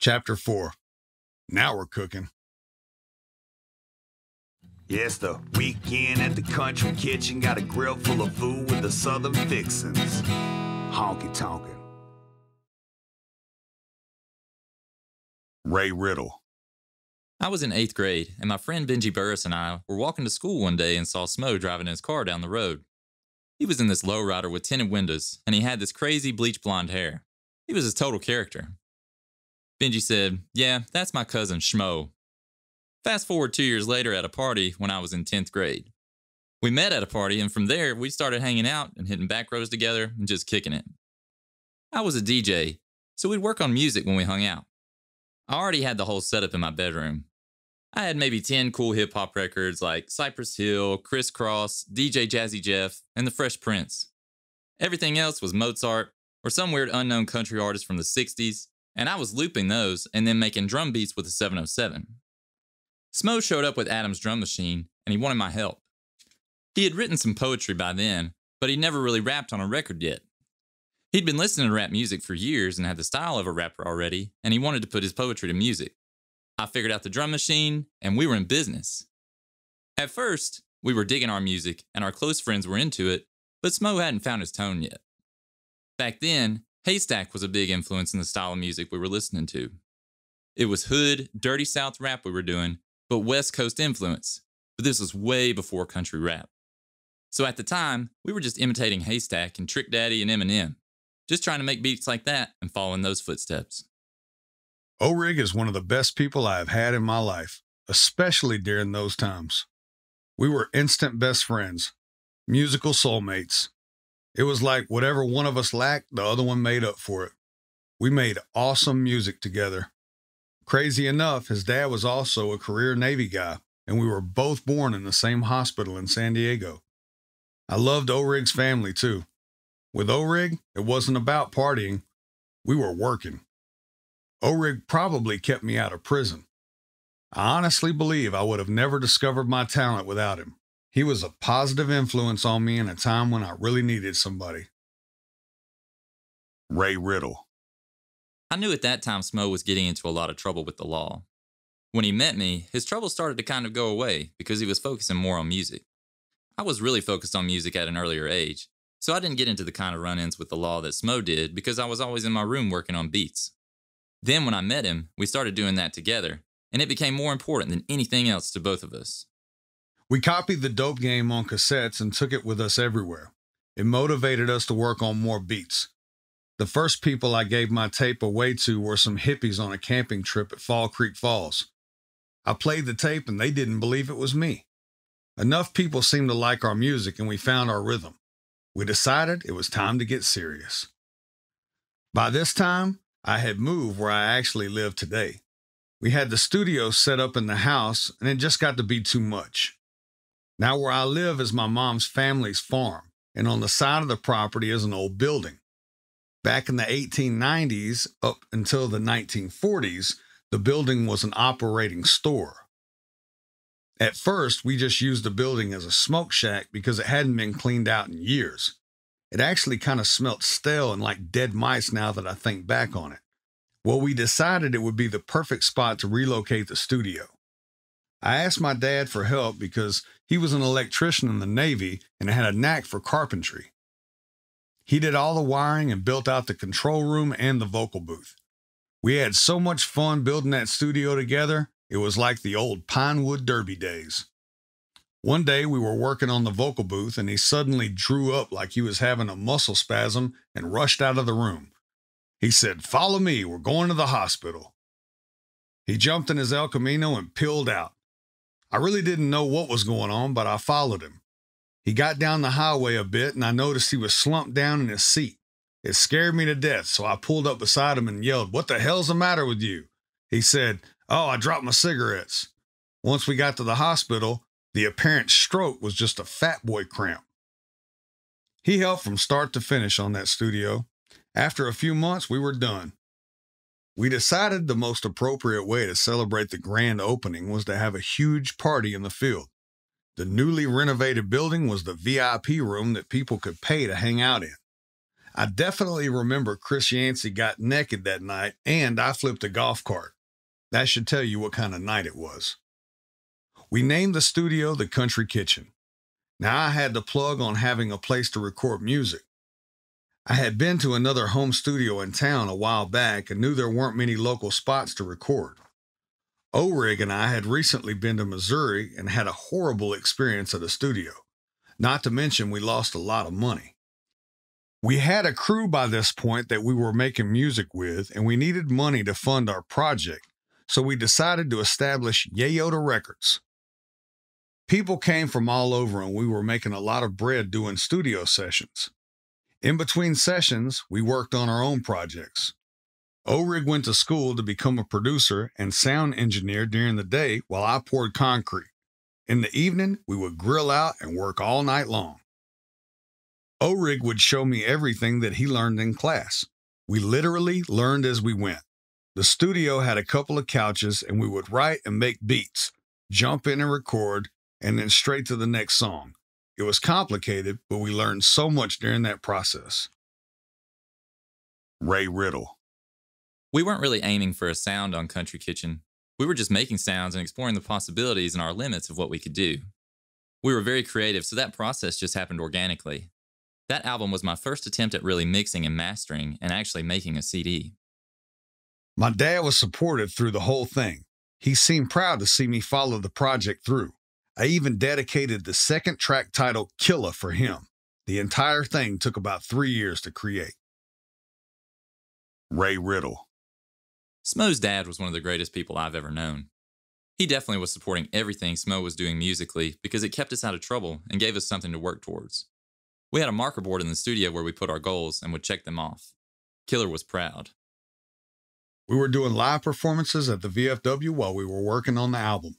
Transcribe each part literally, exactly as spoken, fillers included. Chapter four. Now we're cooking. Yes, the weekend at the Country Kitchen got a grill full of food with the Southern fixins. Honky tonkin'. Ray Riddle. I was in eighth grade, and my friend Benji Burris and I were walking to school one day and saw Smo driving his car down the road. He was in this lowrider with tinted windows, and he had this crazy bleach blonde hair. He was his total character. Benji said, "Yeah, that's my cousin Smo." Fast forward two years later at a party when I was in tenth grade. We met at a party, and from there, we started hanging out and hitting back rows together and just kicking it. I was a D J, so we'd work on music when we hung out. I already had the whole setup in my bedroom. I had maybe ten cool hip-hop records like Cypress Hill, Criss Cross, D J Jazzy Jeff, and The Fresh Prince. Everything else was Mozart or some weird unknown country artist from the sixties, and I was looping those and then making drum beats with a seven oh seven. Smo showed up with Adam's drum machine, and he wanted my help. He had written some poetry by then, but he never really rapped on a record yet. He'd been listening to rap music for years and had the style of a rapper already, and he wanted to put his poetry to music. I figured out the drum machine, and we were in business. At first, we were digging our music, and our close friends were into it, but Smo hadn't found his tone yet. Back then, Haystack was a big influence in the style of music we were listening to. It was hood, dirty South rap we were doing, but West Coast influence, but this was way before country rap. So at the time, we were just imitating Haystack and Trick Daddy and Eminem, just trying to make beats like that and follow in those footsteps. O-Rig is one of the best people I have had in my life, especially during those times. We were instant best friends, musical soulmates. It was like whatever one of us lacked, the other one made up for it. We made awesome music together. Crazy enough, his dad was also a career Navy guy, and we were both born in the same hospital in San Diego. I loved O-Rig's family, too. With O-Rig, it wasn't about partying. We were working. O-Rig probably kept me out of prison. I honestly believe I would have never discovered my talent without him. He was a positive influence on me in a time when I really needed somebody. Ray Riddle. I knew at that time Smo was getting into a lot of trouble with the law. When he met me, his trouble started to kind of go away because he was focusing more on music. I was really focused on music at an earlier age, so I didn't get into the kind of run-ins with the law that Smo did because I was always in my room working on beats. Then when I met him, we started doing that together, and it became more important than anything else to both of us. We copied the dope game on cassettes and took it with us everywhere. It motivated us to work on more beats. The first people I gave my tape away to were some hippies on a camping trip at Fall Creek Falls. I played the tape and they didn't believe it was me. Enough people seemed to like our music and we found our rhythm. We decided it was time to get serious. By this time, I had moved where I actually live today. We had the studio set up in the house, and it just got to be too much. Now where I live is my mom's family's farm, and on the side of the property is an old building. Back in the eighteen nineties, up until the nineteen forties, the building was an operating store. At first, we just used the building as a smoke shack because it hadn't been cleaned out in years. It actually kind of smelt stale and like dead mice now that I think back on it. Well, we decided it would be the perfect spot to relocate the studio. I asked my dad for help because he was an electrician in the Navy and had a knack for carpentry. He did all the wiring and built out the control room and the vocal booth. We had so much fun building that studio together. It was like the old Pinewood Derby days. One day we were working on the vocal booth and he suddenly drew up like he was having a muscle spasm and rushed out of the room. He said, "Follow me, we're going to the hospital." He jumped in his El Camino and peeled out. I really didn't know what was going on, but I followed him. He got down the highway a bit and I noticed he was slumped down in his seat. It scared me to death, so I pulled up beside him and yelled, "What the hell's the matter with you?" He said, "Oh, I dropped my cigarettes." Once we got to the hospital, the apparent stroke was just a fat boy cramp. He helped from start to finish on that studio. After a few months, we were done. We decided the most appropriate way to celebrate the grand opening was to have a huge party in the field. The newly renovated building was the V I P room that people could pay to hang out in. I definitely remember Chris Yancey got naked that night, and I flipped a golf cart. That should tell you what kind of night it was. We named the studio the Country Kitchen. Now, I had the plug on having a place to record music. I had been to another home studio in town a while back and knew there weren't many local spots to record. O-Rig and I had recently been to Missouri and had a horrible experience at a studio. Not to mention we lost a lot of money. We had a crew by this point that we were making music with, and we needed money to fund our project, so we decided to establish Yayota Records. People came from all over, and we were making a lot of bread doing studio sessions. In between sessions, we worked on our own projects. O-Rig went to school to become a producer and sound engineer during the day while I poured concrete. In the evening, we would grill out and work all night long. O-Rig would show me everything that he learned in class. We literally learned as we went. The studio had a couple of couches, and we would write and make beats, jump in and record, and then straight to the next song. It was complicated, but we learned so much during that process. Ray Riddle. We weren't really aiming for a sound on Country Kitchen. We were just making sounds and exploring the possibilities and our limits of what we could do. We were very creative, so that process just happened organically. That album was my first attempt at really mixing and mastering and actually making a C D. My dad was supportive through the whole thing. He seemed proud to see me follow the project through. I even dedicated the second track titled Killer for him. The entire thing took about three years to create. Ray Riddle. Smo's dad was one of the greatest people I've ever known. He definitely was supporting everything Smo was doing musically because it kept us out of trouble and gave us something to work towards. We had a marker board in the studio where we put our goals and would check them off. Killer was proud. We were doing live performances at the V F W while we were working on the album.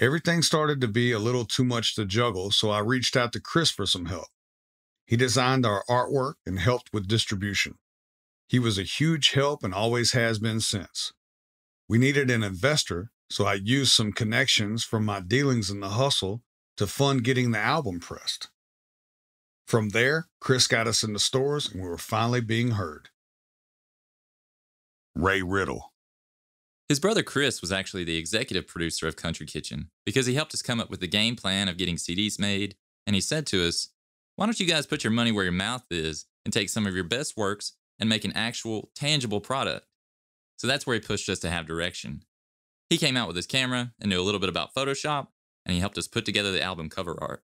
Everything started to be a little too much to juggle, so I reached out to Chris for some help. He designed our artwork and helped with distribution. He was a huge help and always has been since. We needed an investor, so I used some connections from my dealings in the hustle to fund getting the album pressed. From there, Chris got us into stores and we were finally being heard. Ray Riddle. His brother Chris was actually the executive producer of Country Kitchen because he helped us come up with the game plan of getting C Ds made, and he said to us, "Why don't you guys put your money where your mouth is and take some of your best works and make an actual, tangible product?" So that's where he pushed us to have direction. He came out with his camera and knew a little bit about Photoshop, and he helped us put together the album cover art.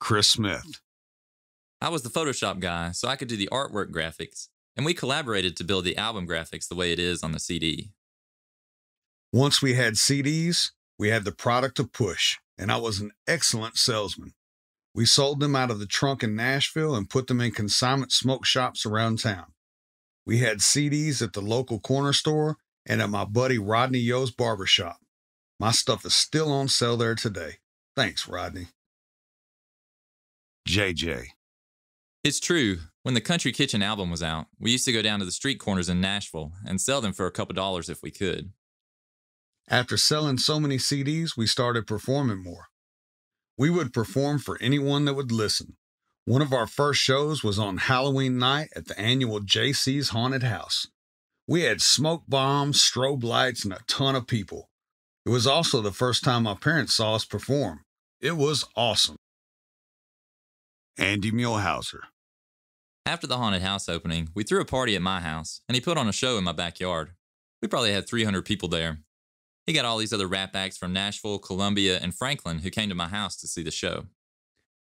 Chris Smith. I was the Photoshop guy, so I could do the artwork graphics, and we collaborated to build the album graphics the way it is on the C D. Once we had C Ds, we had the product to push, and I was an excellent salesman. We sold them out of the trunk in Nashville and put them in consignment smoke shops around town. We had C Ds at the local corner store and at my buddy Rodney Yo's barbershop. My stuff is still on sale there today. Thanks, Rodney. J J. It's true. When the Country Kitchen album was out, we used to go down to the street corners in Nashville and sell them for a couple dollars if we could. After selling so many C Ds, we started performing more. We would perform for anyone that would listen. One of our first shows was on Halloween night at the annual J C's Haunted House. We had smoke bombs, strobe lights, and a ton of people. It was also the first time my parents saw us perform. It was awesome. Andy Muhlhauer. After the haunted house opening, we threw a party at my house, and he put on a show in my backyard. We probably had three hundred people there. He got all these other rap acts from Nashville, Columbia, and Franklin who came to my house to see the show.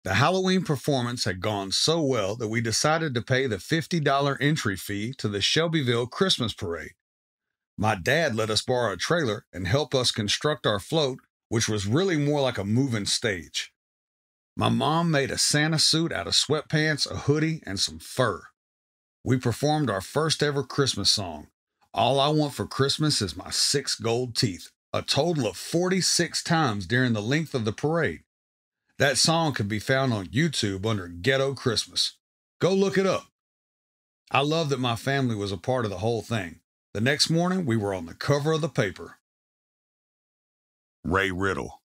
The Halloween performance had gone so well that we decided to pay the fifty dollar entry fee to the Shelbyville Christmas Parade. My dad let us borrow a trailer and help us construct our float, which was really more like a moving stage. My mom made a Santa suit out of sweatpants, a hoodie, and some fur. We performed our first ever Christmas song, All I Want for Christmas Is My Six Gold Teeth, a total of forty-six times during the length of the parade. That song can be found on YouTube under Ghetto Christmas. Go look it up. I love that my family was a part of the whole thing. The next morning, we were on the cover of the paper. Ray Riddle.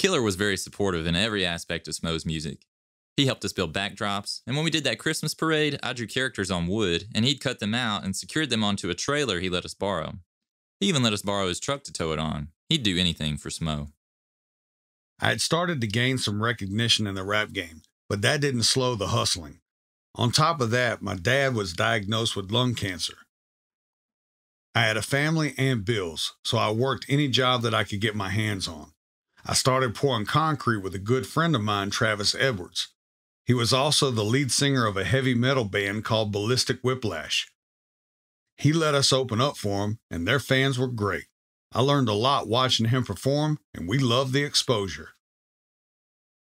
Killer was very supportive in every aspect of Smo's music. He helped us build backdrops, and when we did that Christmas parade, I drew characters on wood, and he'd cut them out and secured them onto a trailer he let us borrow. He even let us borrow his truck to tow it on. He'd do anything for Smo. I had started to gain some recognition in the rap game, but that didn't slow the hustling. On top of that, my dad was diagnosed with lung cancer. I had a family and bills, so I worked any job that I could get my hands on. I started pouring concrete with a good friend of mine, Travis Edwards. He was also the lead singer of a heavy metal band called Ballistic Whiplash. He let us open up for him, and their fans were great. I learned a lot watching him perform, and we loved the exposure.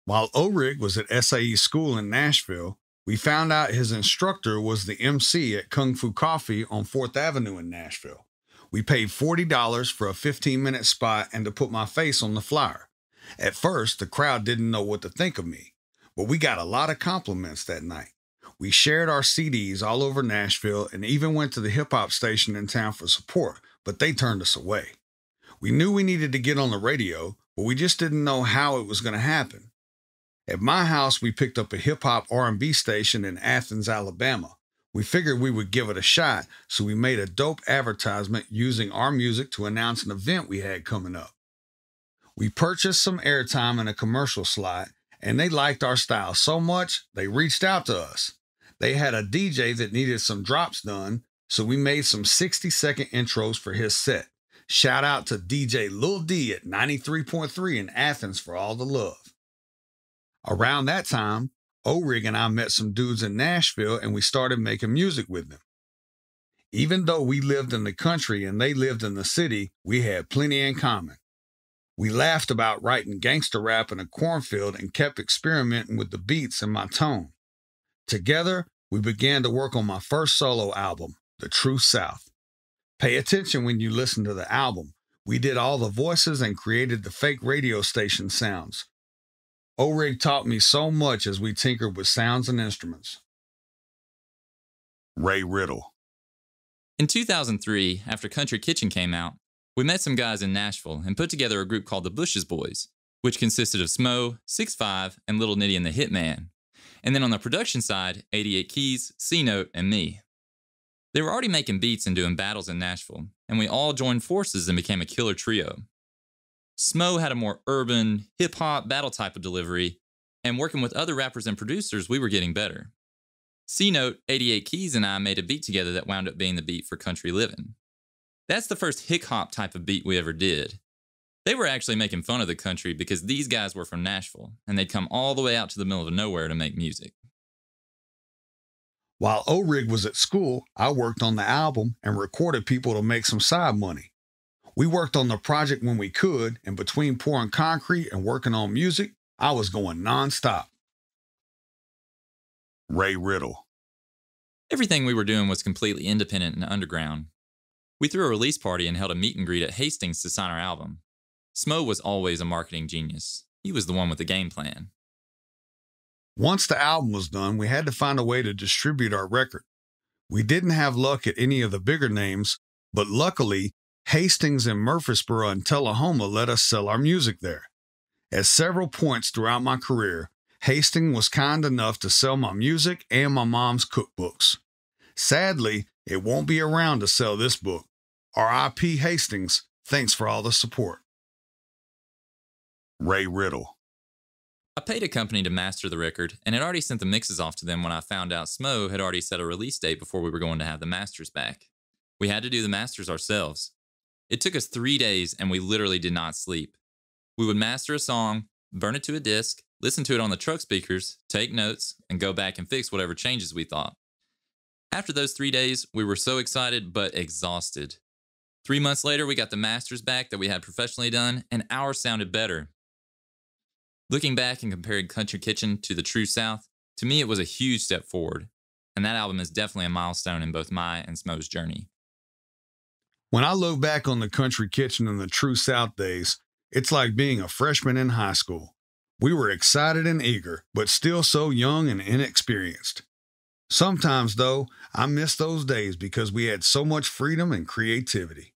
While O-Rig was at S A E school in Nashville, we found out his instructor was the M C at Kung Fu Coffee on fourth avenue in Nashville. We paid forty dollars for a fifteen minute spot and to put my face on the flyer. At first, the crowd didn't know what to think of me, but we got a lot of compliments that night. We shared our C Ds all over Nashville and even went to the hip-hop station in town for support, but they turned us away. We knew we needed to get on the radio, but we just didn't know how it was going to happen. At my house, we picked up a hip-hop R and B station in Athens, Alabama. We figured we would give it a shot, so we made a dope advertisement using our music to announce an event we had coming up. We purchased some airtime in a commercial slot, and they liked our style so much, they reached out to us. They had a D J that needed some drops done, so we made some sixty second intros for his set. Shout out to D J Lil D at ninety three point three in Athens for all the love. Around that time, O-Rig and I met some dudes in Nashville and we started making music with them. Even though we lived in the country and they lived in the city, we had plenty in common. We laughed about writing gangster rap in a cornfield and kept experimenting with the beats and my tone. Together, we began to work on my first solo album, The True South. Pay attention when you listen to the album. We did all the voices and created the fake radio station sounds. O-Rig taught me so much as we tinkered with sounds and instruments. Ray Riddle. In two thousand three, after Country Kitchen came out, we met some guys in Nashville and put together a group called the Bushes Boys, which consisted of Smo, six five, and Little Nitty and the Hitman. And then on the production side, eighty eight keys, C-Note, and me. They were already making beats and doing battles in Nashville, and we all joined forces and became a killer trio. Smo had a more urban, hip-hop battle type of delivery, and working with other rappers and producers, we were getting better. C-Note, eighty eight keys, and I made a beat together that wound up being the beat for Country Livin'. That's the first hip-hop type of beat we ever did. They were actually making fun of the country because these guys were from Nashville, and they'd come all the way out to the middle of nowhere to make music. While O-Rig was at school, I worked on the album and recorded people to make some side money. We worked on the project when we could, and between pouring concrete and working on music, I was going nonstop. Ray Riddle. Everything we were doing was completely independent and underground. We threw a release party and held a meet and greet at Hastings to sign our album. Smo was always a marketing genius. He was the one with the game plan. Once the album was done, we had to find a way to distribute our record. We didn't have luck at any of the bigger names, but luckily, Hastings and Murfreesboro and Tullahoma let us sell our music there. At several points throughout my career, Hastings was kind enough to sell my music and my mom's cookbooks. Sadly, it won't be around to sell this book. R I P Hastings, thanks for all the support. Ray Riddle. I paid a company to master the record and had already sent the mixes off to them when I found out Smo had already set a release date before we were going to have the masters back. We had to do the masters ourselves. It took us three days and we literally did not sleep. We would master a song, burn it to a disc, listen to it on the truck speakers, take notes, and go back and fix whatever changes we thought. After those three days, we were so excited but exhausted. Three months later, we got the masters back that we had professionally done, and ours sounded better. Looking back and comparing Country Kitchen to the True South, to me it was a huge step forward, and that album is definitely a milestone in both my and Smo's journey. When I look back on the Country Kitchen and the True South days, it's like being a freshman in high school. We were excited and eager, but still so young and inexperienced. Sometimes, though, I miss those days because we had so much freedom and creativity.